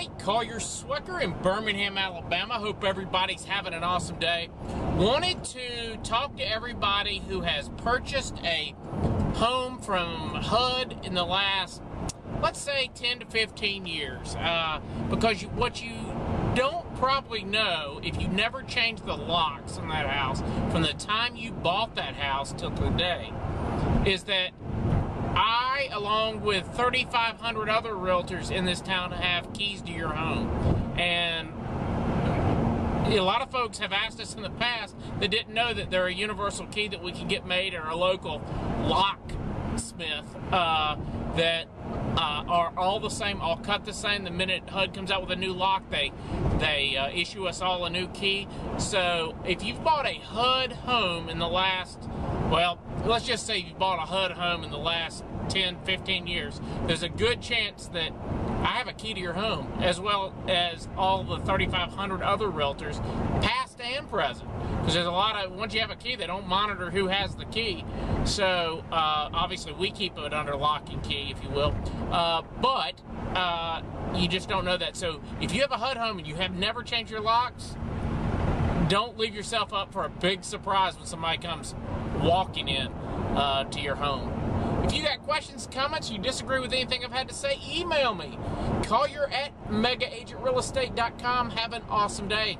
everybody. Collier Swecker in Birmingham, Alabama. Hope everybody's having an awesome day. Wanted to talk to everybody who has purchased a home from HUD in the last, let's say, 10 to 15 years. Because what you don't probably know, if you never changed the locks on that house from the time you bought that house till today, is that I, along with 3,500 other realtors in this town, have keys to your home. And a lot of folks have asked us in the past that didn't know that they're a universal key that we can get made at our local locksmith that are all the same, all cut the same. The minute HUD comes out with a new lock, they issue us all a new key. So if you've bought a HUD home in the last, well, let's just say you bought a HUD home in the last 10, 15 years, there's a good chance that I have a key to your home, as well as all the 3,500 other realtors, past and present. Because there's a lot of, once you have a key, they don't monitor who has the key. So obviously we keep it under lock and key, if you will. But you just don't know that. So if you have a HUD home and you have never changed your locks, don't leave yourself up for a big surprise when somebody comes walking in to your home. If you got questions, comments, you disagree with anything I've had to say, email me. Collier@MegaAgentRealEstate.com. Have an awesome day.